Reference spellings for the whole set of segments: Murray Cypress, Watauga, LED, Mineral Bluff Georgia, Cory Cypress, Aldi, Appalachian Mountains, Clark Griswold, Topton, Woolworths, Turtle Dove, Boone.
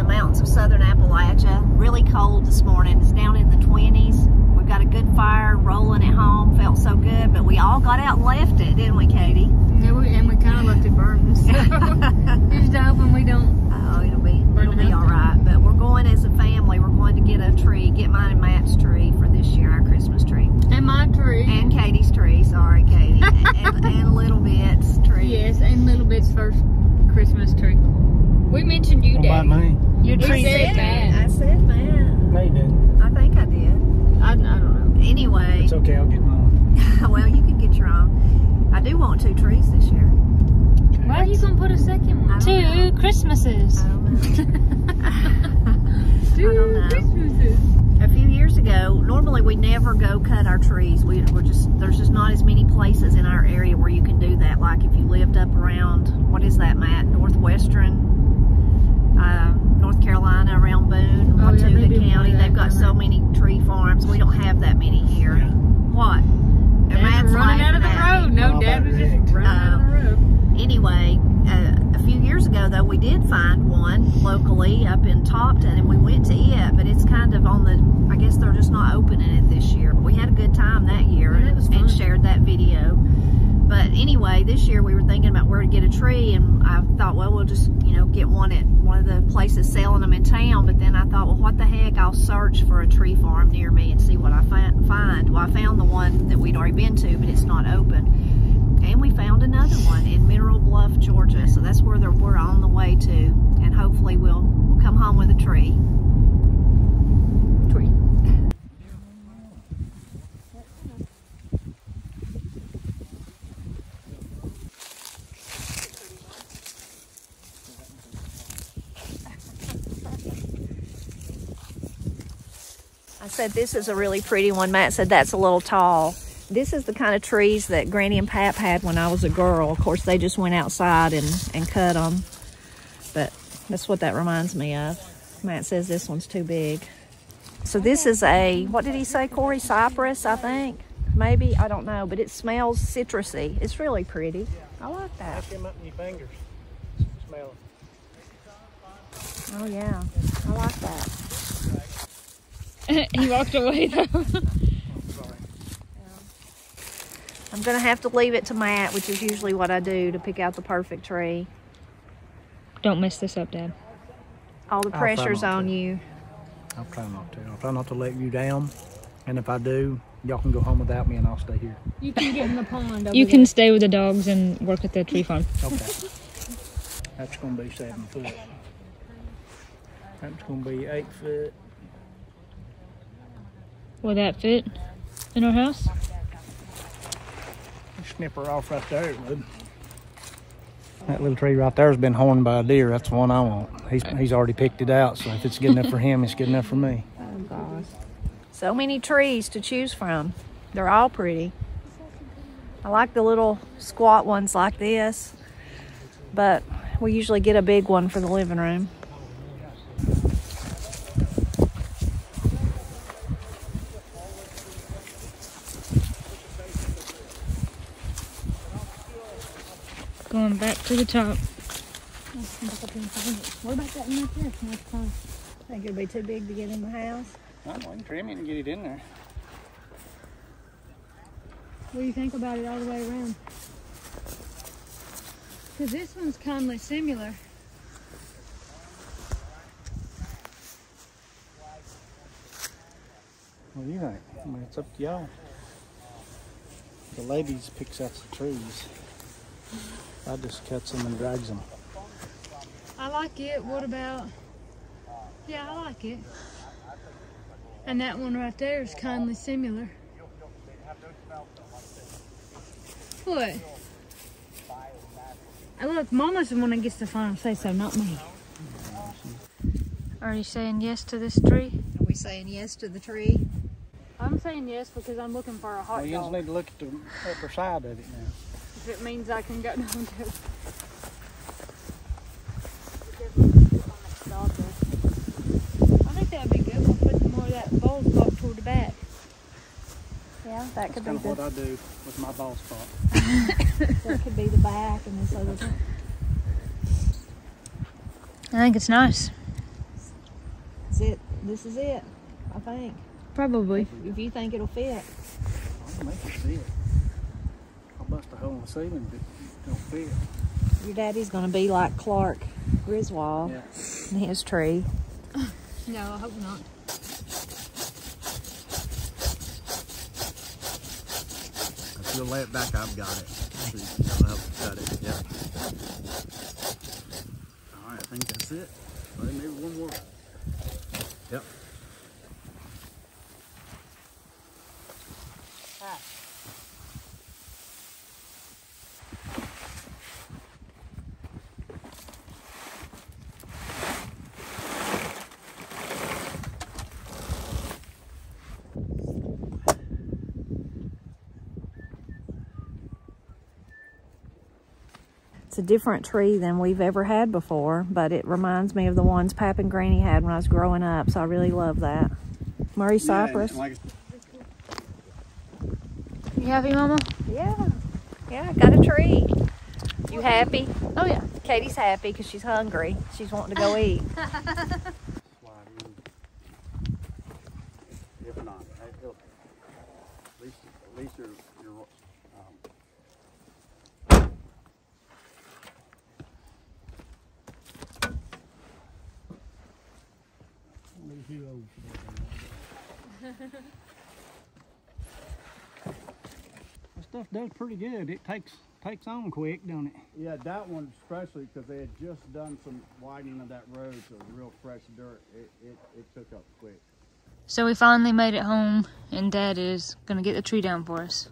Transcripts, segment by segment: the mountains of southern Appalachia. Really cold this morning. It's down in the 20s. We've got a good fire rolling at home. Felt so good, but we all got out and left it, didn't we, Katie? Yeah, we kind of left it burning. So just hoping we don't. Oh, it'll be all right. But we're going as a family. We're going to get a tree, get mine and Matt's tree for this year, our Christmas tree. And my tree. And Katie's tree. Sorry, Katie. and Little Bit's tree. Yes, and Little Bit's first Christmas tree. We mentioned you, Daddy. Mine. Your tree. I said mine. No, you didn't. I think I did. I don't know. Anyway. It's okay. I'll get mine. Well, you can get your own. I do want 2 trees this year. Why are you going to put a second one? 2 Christmases. I don't know. 2 Christmases. A few years ago, normally we never go cut our trees. We're just, there's just not as many places in our area where you can do that. Like if you lived up around, what is that, Matt? Northwestern, North Carolina, around Boone, Watauga County. They've got so many tree farms. We don't have that many here. Yeah. What? And Matt's running out of the road. No, Dad was just running out of the road. Anyway, a few years ago, though, we did find one locally up in Topton, and we went to it, but it's kind of on the, I guess they're just not opening it this year. But we had a good time that year and shared that video. But anyway, this year we were thinking about where to get a tree, and I thought, well, we'll just, you know, get one at one of the places selling them in town. But then I thought, well, what the heck, I'll search for a tree farm near me and see what I find. Well, I found the one that we'd already been to, but it's not open. And we found another one in Mineral Bluff, Georgia. So that's where we're on the way to. And hopefully we'll come home with a tree. I said this is a really pretty one. Matt said that's a little tall. This is the kind of trees that Granny and Pap had when I was a girl. Of course, they just went outside and cut them. But that's what that reminds me of. Matt says this one's too big. So this is a, what did he say, Cory Cypress, I think? Maybe, I don't know, but it smells citrusy. It's really pretty. I like that. Put them up in your fingers. Smell it. Oh, yeah. I like that. He walked away, though. I'm going to have to leave it to Matt, which is usually what I do, to pick out the perfect tree. Don't mess this up, Dad. All the pressure's on you. I'll try not to. I'll try not to let you down. And if I do, y'all can go home without me and I'll stay here. You can get in the pond. You can stay with the dogs and work at the tree farm. Okay. That's going to be 7 foot. That's going to be 8 foot. Will that fit in our house? Snip her off right there. That little tree right there has been horned by a deer. That's the one I want. He's already picked it out, so if it's good enough for him, it's good enough for me. Oh, gosh. So many trees to choose from. They're all pretty. I like the little squat ones like this, but we usually get a big one for the living room. Going back to the top. What about that one right there? Think it'll be too big to get in the house. I can trim it and get it in there. What do you think about it all the way around? Because this one's kind of similar. What do you think? I mean, it's up to y'all. The ladies picks out the trees. I just cuts them and drags them. I like it. What about? Yeah, I like it. And that one right there is kindly similar. What? And look, Mama's the one that gets the final say so, not me. Are you saying yes to this tree? Are we saying yes to the tree? I'm saying yes because I'm looking for a hot dog. You just need to look at the upper side of it now. If it means I can go down to it. I think that would be good. We'll put some more of that bald spot toward the back. Yeah, that could be good. That's kind of what I do with my bald spot. That could be the back and this other thing. I think it's nice. This is it, I think. Probably. If you think it'll fit. I'll make it fit. I'll bust a hole in the ceiling if it don't fit. Your daddy's going to be like Clark Griswold in his tree. No, I hope not. If you'll lay it back, I've got it. So you can come up and cut it. Yep. All right, I think that's it. Maybe one more. Yep. It's a different tree than we've ever had before, but it reminds me of the ones Pap and Granny had when I was growing up, so I really love that. Murray Cypress. You happy, Mama? Yeah. Yeah, I got a tree. You happy? Oh, yeah. Katie's happy because she's hungry. She's wanting to go eat. If not, at least you're That stuff does pretty good. It takes on quick, don't it? Yeah, that one especially because they had just done some widening of that road, so real fresh dirt. It took up quick. So we finally made it home, and Dad is gonna get the tree down for us.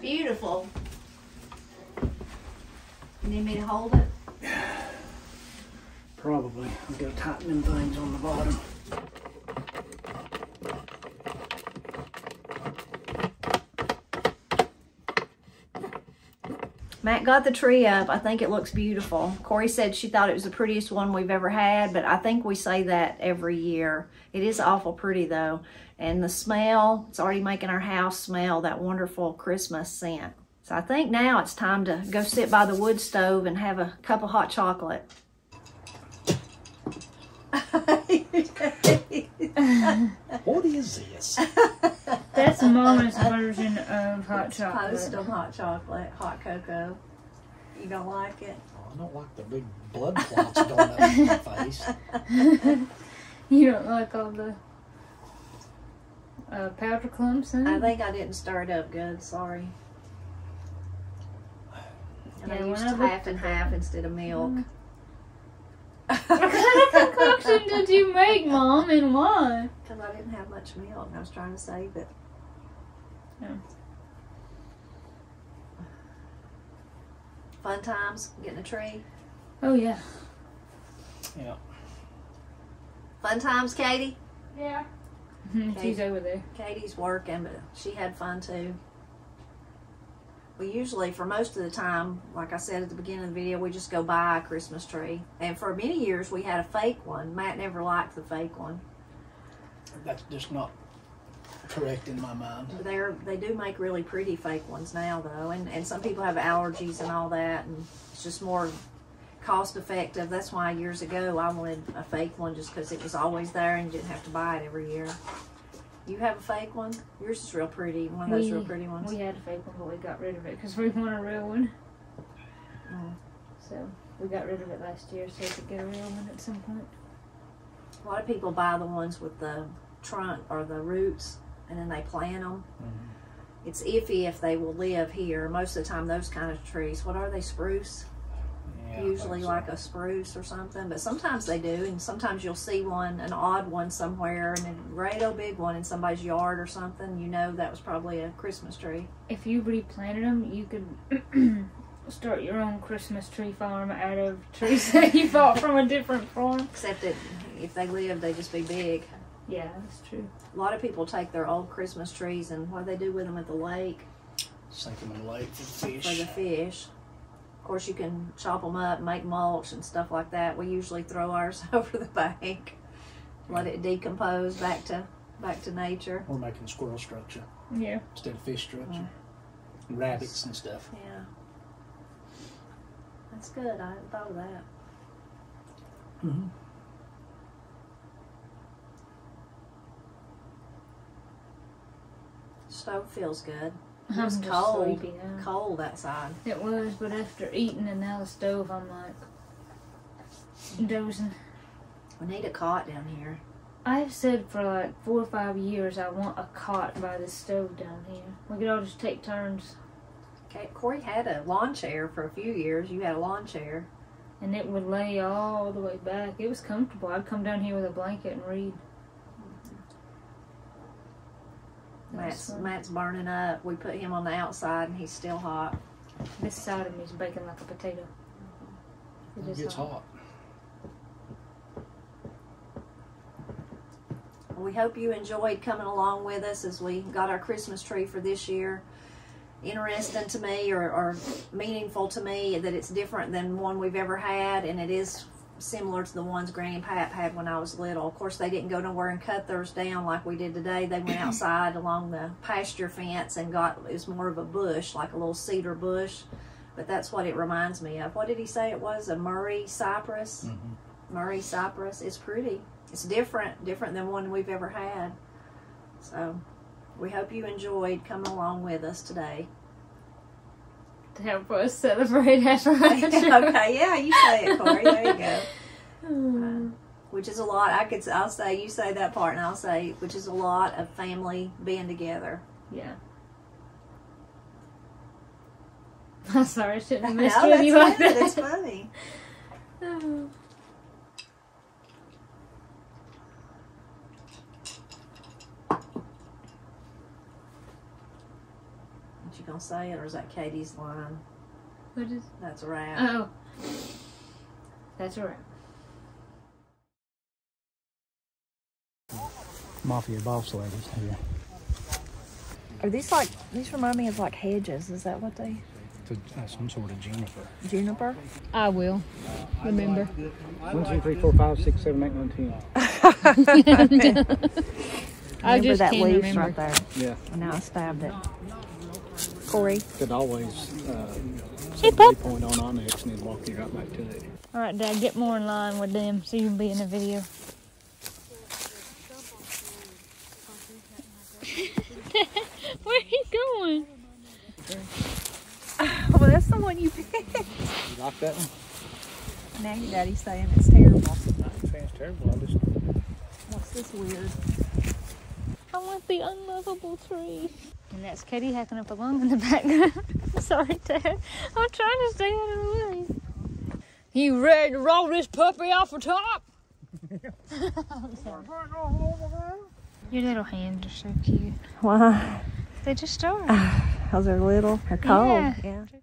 Beautiful. You need me to hold it? Probably. I've got to tighten them things on the bottom. Matt got the tree up. I think it looks beautiful. Cory said she thought it was the prettiest one we've ever had, but I think we say that every year. It is awful pretty though. And the smell, it's already making our house smell that wonderful Christmas scent. So I think now it's time to go sit by the wood stove and have a cup of hot chocolate. What is this? That's Mama's version of hot chocolate. It's postal hot chocolate, hot cocoa. You don't like it? Oh, I don't like the big blood clots going up in my face. You don't like all the powder clumps in it? I think I didn't stir it up good, sorry. And I used half and half instead of milk. What kind of concoction did you make, Mom, and why? Because I didn't have much milk and I was trying to save it. Yeah. Fun times getting a tree. Oh, yeah. Yeah. Fun times, Katie? Yeah. Katie, she's over there. Katie's working, but she had fun too. We usually, for most of the time, like I said at the beginning of the video, we just go buy a Christmas tree. And for many years, we had a fake one. Matt never liked the fake one. That's just not correct in my mind. They do make really pretty fake ones now, though. And some people have allergies and all that. And it's just more, cost effective. That's why years ago I wanted a fake one, just because it was always there and you didn't have to buy it every year. You have a fake one? Yours is real pretty. One of those real pretty ones. We had a fake one, but we got rid of it because we want a real one. Mm. So we got rid of it last year so we could get a real one at some point. A lot of people buy the ones with the trunk or the roots and then they plant them. Mm-hmm. It's iffy if they will live here. Most of the time those kind of trees, what are they, spruce? Yeah, usually so. Like a spruce or something, but sometimes they do, and sometimes you'll see one, an odd one somewhere, and a great old big one in somebody's yard or something. You know that was probably a Christmas tree. If you replanted them, you could start your own Christmas tree farm out of trees that you bought from a different farm. Except that if they live, they just be big. Yeah, that's true. A lot of people take their old Christmas trees, and what do they do with them at the lake? Sink them in the lake for the fish. For the fish. Of course, you can chop them up, make mulch and stuff like that. We usually throw ours over the bank, let it decompose back to nature. We're making squirrel structure, yeah, instead of fish structure, and rabbits and stuff. Yeah, that's good. I hadn't thought of that. Mm-hmm. Stove feels good. It was cold outside. It was, but after eating and now the stove, I'm like dozing. We need a cot down here. I've said for like 4 or 5 years I want a cot by the stove down here. We could all just take turns. Okay, Cory had a lawn chair for a few years. You had a lawn chair. And it would lay all the way back. It was comfortable. I'd come down here with a blanket and read. Matt's burning up. We put him on the outside and he's still hot. This side of me's baking like a potato. It gets hot. Well, we hope you enjoyed coming along with us as we got our Christmas tree for this year. Interesting to me, or meaningful to me, that it's different than one we've ever had, and it is similar to the ones Granny and Pap had when I was little. Of course, they didn't go nowhere and cut theirs down like we did today. They went outside along the pasture fence and got, it was more of a bush, like a little cedar bush. But that's what it reminds me of. What did he say it was? A Murray Cypress? Mm-hmm. Murray Cypress. It's pretty. It's different than one we've ever had. So we hope you enjoyed coming along with us today. To help us celebrate after. Okay, yeah, you say it, Cory. There you go. Which is a lot. I'll say, you say that part, and I'll say, which is a lot of family being together. Yeah. I'm sorry, I shouldn't have messed with you like that. That's funny. Oh. You gonna say it, or is that Katie's line? What is? That's a wrap. Oh, that's a wrap. Mafia boss ladies here. Are these like? These remind me of like hedges. Is that what they? Some sort of juniper. Juniper. I will remember. 1, 2, 3, 4, 5, 6, 7, 8, 9, 10. I just that can't remember. Right there. Yeah. And now I stabbed it. Cory could always hey, point on Onyx and he'd walk you right back to it. All right, Dad, get more in line with them so you can be in the video. Where are you going? Well, that's the one you picked. You like that one? Now your daddy's saying it's terrible. I didn't say it's terrible. I just... What's this weird? I want the unlovable tree. And that's Katie hacking up a lung in the background. Sorry, Dad. I'm trying to stay out of the way. You ready to roll this puppy off the top? Your little hands are so cute. Why? They just are. Because they're little. They're cold. Yeah.